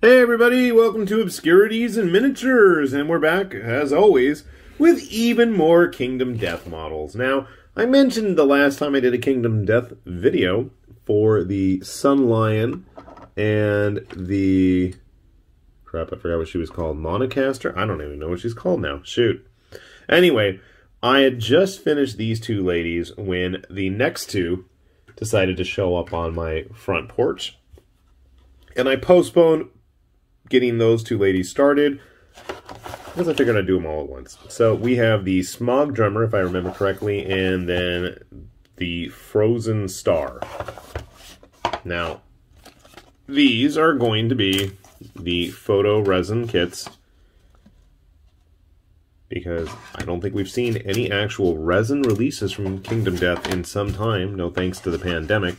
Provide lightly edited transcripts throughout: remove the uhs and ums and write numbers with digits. Hey everybody, welcome to Obscurities and Miniatures, and we're back, as always, with even more Kingdom Death models. Now, I mentioned the last time I did a Kingdom Death video for the Sun Lion and the... crap, I forgot what she was called, Monocaster? I don't even know what she's called now, shoot. Anyway, I had just finished these two ladies when the next two decided to show up on my front porch, and I postponed getting those two ladies started because I figured I'd do them all at once. So we have the Smog Drummer, if I remember correctly, and then the Frozen Star. Now, these are going to be the photo resin kits because I don't think we've seen any actual resin releases from Kingdom Death in some time, no thanks to the pandemic,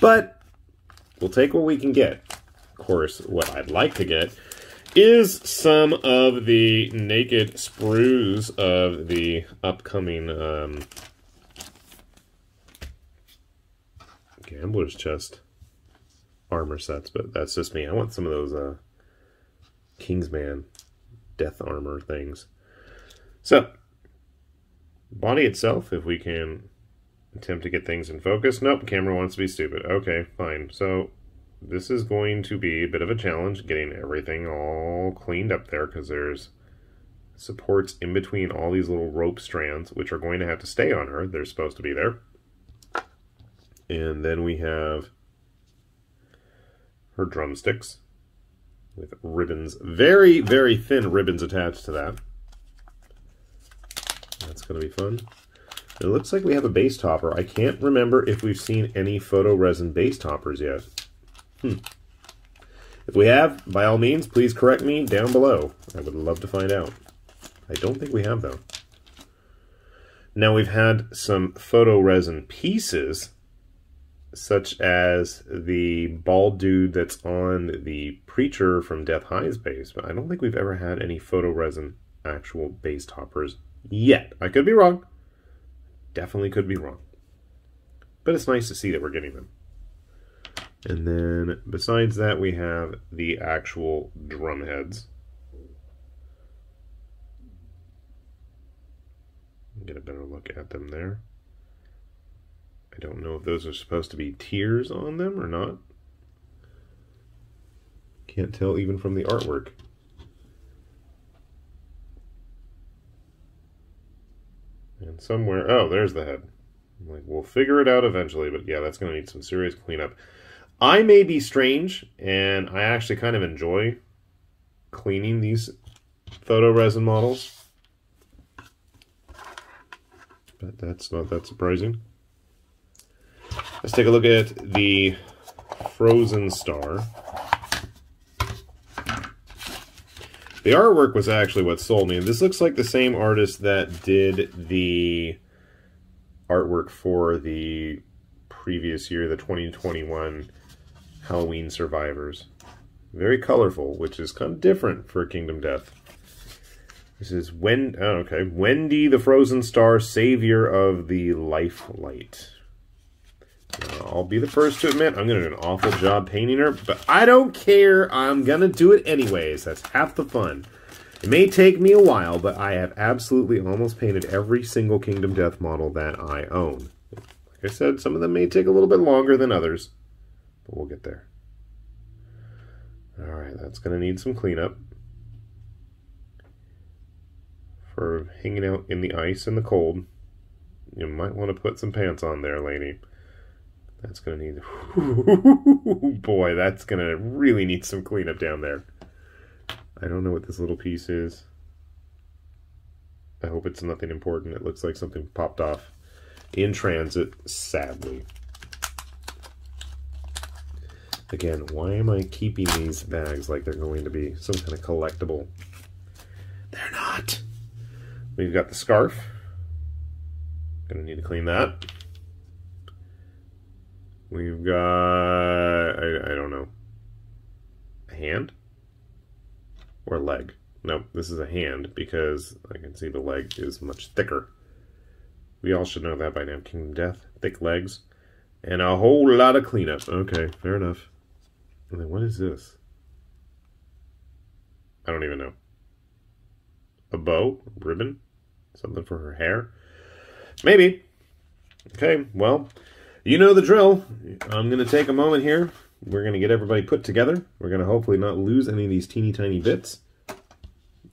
but we'll take what we can get. Course, what I'd like to get is some of the naked sprues of the upcoming Gamblers Chest armor sets, but that's just me. I want some of those Kingsman death armor things. So, body itself, if we can attempt to get things in focus. Nope, camera wants to be stupid. Okay, fine. So, this is going to be a bit of a challenge, getting everything all cleaned up there, because there's supports in between all these little rope strands, which are going to have to stay on her. They're supposed to be there. And then we have her drumsticks with ribbons, very, very thin ribbons attached to that. That's going to be fun. It looks like we have a base topper. I can't remember if we've seen any photo resin base toppers yet. If we have, by all means, please correct me down below. I would love to find out. I don't think we have, though. Now, we've had some photo resin pieces, such as the bald dude that's on the Preacher from Death High's base, but I don't think we've ever had any photo resin actual base toppers yet. I could be wrong. Definitely could be wrong. But it's nice to see that we're getting them. And then, besides that, we have the actual drum heads. Get a better look at them there. I don't know if those are supposed to be tears on them or not. Can't tell even from the artwork. And somewhere... oh, there's the head. I'm like, we'll figure it out eventually, but yeah, that's going to need some serious cleanup. I may be strange, and I actually kind of enjoy cleaning these photo resin models, but that's not that surprising. Let's take a look at the Frozen Star. The artwork was actually what sold me. This looks like the same artist that did the artwork for the previous year, the 2021 Halloween Survivors. Very colorful, which is kind of different for Kingdom Death. This is Wendy, the Frozen Star, savior of the Lifelight. Now, I'll be the first to admit I'm going to do an awful job painting her, but I don't care. I'm going to do it anyways. That's half the fun. It may take me a while, but I have absolutely almost painted every single Kingdom Death model that I own. Like I said, some of them may take a little bit longer than others, but we'll get there. Alright, that's going to need some cleanup for hanging out in the ice and the cold. You might want to put some pants on there, lady. That's going to need... boy, that's going to really need some cleanup down there. I don't know what this little piece is. I hope it's nothing important. It looks like something popped off in transit, sadly. Again, why am I keeping these bags like they're going to be some kind of collectible? They're not! We've got the scarf. Gonna need to clean that. We've got... I don't know. A hand? Or leg. Nope, this is a hand because I can see the leg is much thicker. We all should know that by now. Kingdom Death, thick legs, and a whole lot of cleanup. Okay, fair enough. And then what is this? I don't even know. A bow? Ribbon? Something for her hair? Maybe. Okay, well, you know the drill. I'm going to take a moment here. We're going to get everybody put together. We're going to hopefully not lose any of these teeny tiny bits,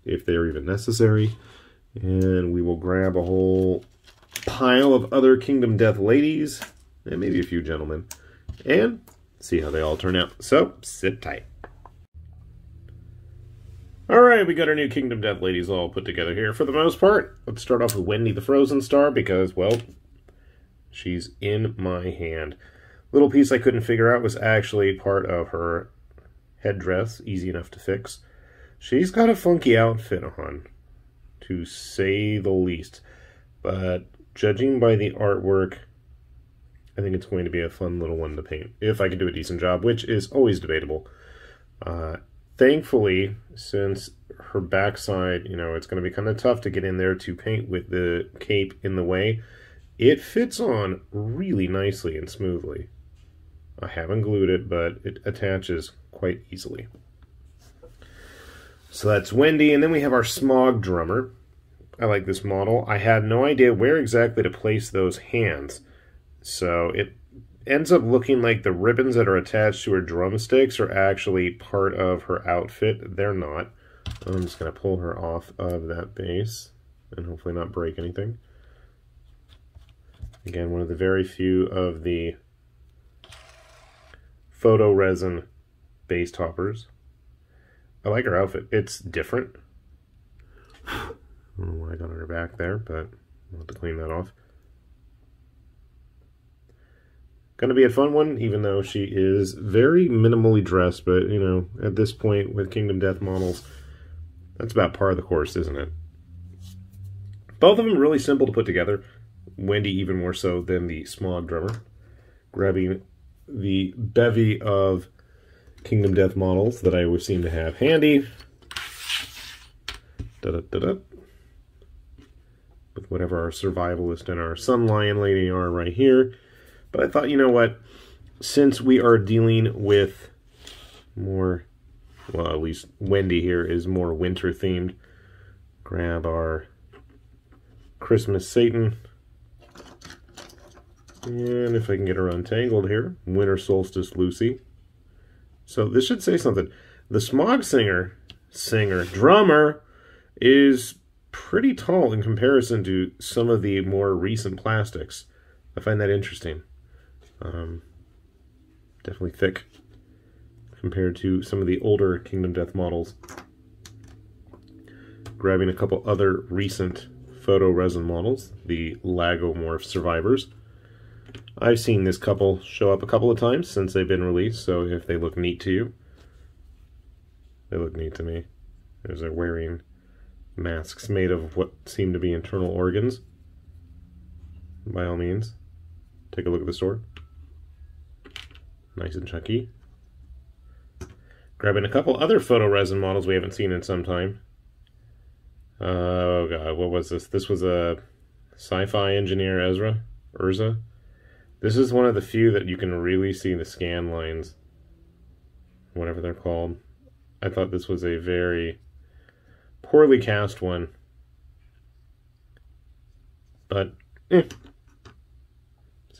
if they're even necessary. And we will grab a whole pile of other Kingdom Death ladies, and maybe a few gentlemen, and see how they all turn out. So, sit tight. Alright, we got our new Kingdom Death ladies all put together here for the most part. Let's start off with Wendy the Frozen Star because, well, she's in my hand. Little piece I couldn't figure out was actually part of her headdress, easy enough to fix. She's got a funky outfit on, to say the least. But judging by the artwork, I think it's going to be a fun little one to paint, if I can do a decent job, which is always debatable. Thankfully, since her backside, you know, it's going to be kind of tough to get in there to paint with the cape in the way, it fits on really nicely and smoothly. I haven't glued it, but it attaches quite easily. So that's Wendy, and then we have our Smog Drummer. I like this model. I had no idea where exactly to place those hands, so it ends up looking like the ribbons that are attached to her drumsticks are actually part of her outfit. They're not. I'm just going to pull her off of that base and hopefully not break anything. Again, one of the very few of the photo resin base toppers. I like her outfit. It's different. I don't know why I got on her back there, but I'll have to clean that off. Gonna be a fun one, even though she is very minimally dressed, but, you know, at this point with Kingdom Death models, that's about par of the course, isn't it? Both of them really simple to put together. Wendy even more so than the Smog Drummer. Grabbing the bevy of Kingdom Death models that I always seem to have handy. Da-da-da-da. With whatever our survivalist and our Sun Lion lady are right here. But I thought, you know what, since we are dealing with more, well, at least Wendy here is more winter themed, grab our Christmas Satan. And if I can get her untangled here, Winter Solstice Lucy. So this should say something. The Smog drummer is pretty tall in comparison to some of the more recent plastics. I find that interesting. Definitely thick compared to some of the older Kingdom Death models. Grabbing a couple other recent photo resin models, the Lagomorph Survivors. I've seen this couple show up a couple of times since they've been released, so if they look neat to you, they look neat to me, as they're wearing masks made of what seem to be internal organs. By all means, take a look at the store. Nice and chunky. Grabbing a couple other photo resin models we haven't seen in some time. Oh god, what was this? This was a sci-fi engineer, Ezra? Urza? This is one of the few that you can really see the scan lines, whatever they're called. I thought this was a very poorly cast one. But, eh.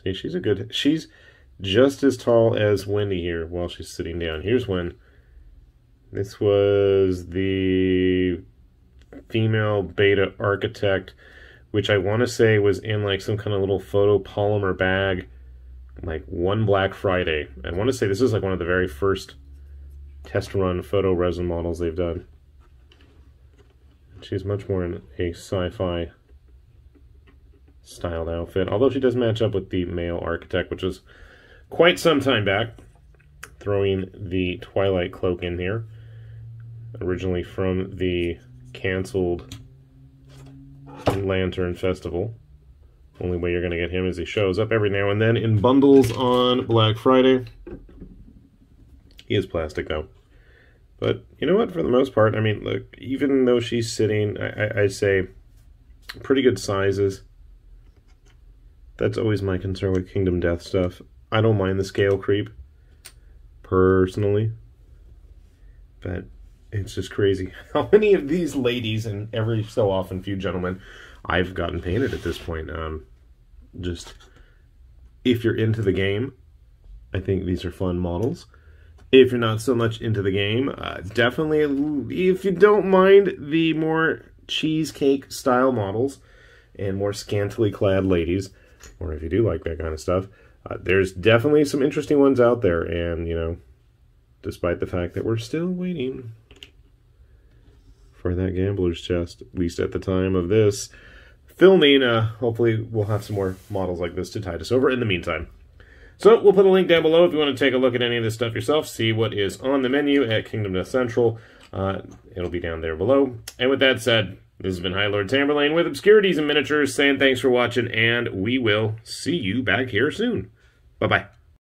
See, she's a good... She's just as tall as Wendy here while she's sitting down. Here's one. This was the female beta architect, which I want to say was in like some kind of little photopolymer bag, like one Black Friday. I want to say this is like one of the very first test run photo resin models they've done. She's much more in a sci-fi styled outfit, although she does match up with the male architect, which was quite some time back. Throwing the Twilight Cloak in here, originally from the canceled Lantern Festival. Only way you're going to get him is he shows up every now and then in bundles on Black Friday. He is plastic though. But you know what, for the most part, I mean, look, even though she's sitting, I'd say pretty good sizes. That's always my concern with Kingdom Death stuff. I don't mind the scale creep, personally. But It's just crazy how many of these ladies and every so often few gentlemen I've gotten painted at this point. Just if you're into the game, I think these are fun models. If you're not so much into the game, definitely, if you don't mind the more cheesecake style models and more scantily clad ladies, or if you do like that kind of stuff, there's definitely some interesting ones out there. And, you know, despite the fact that we're still waiting for that Gamblers Chest, at least at the time of this filming, hopefully we'll have some more models like this to tide us over in the meantime. So we'll put a link down below if you want to take a look at any of this stuff yourself, see what is on the menu at Kingdom Death Central. It'll be down there below. And with that said, this has been Highlord Tamberlane with Obscurities and Miniatures, saying thanks for watching, and we will see you back here soon. Bye-bye.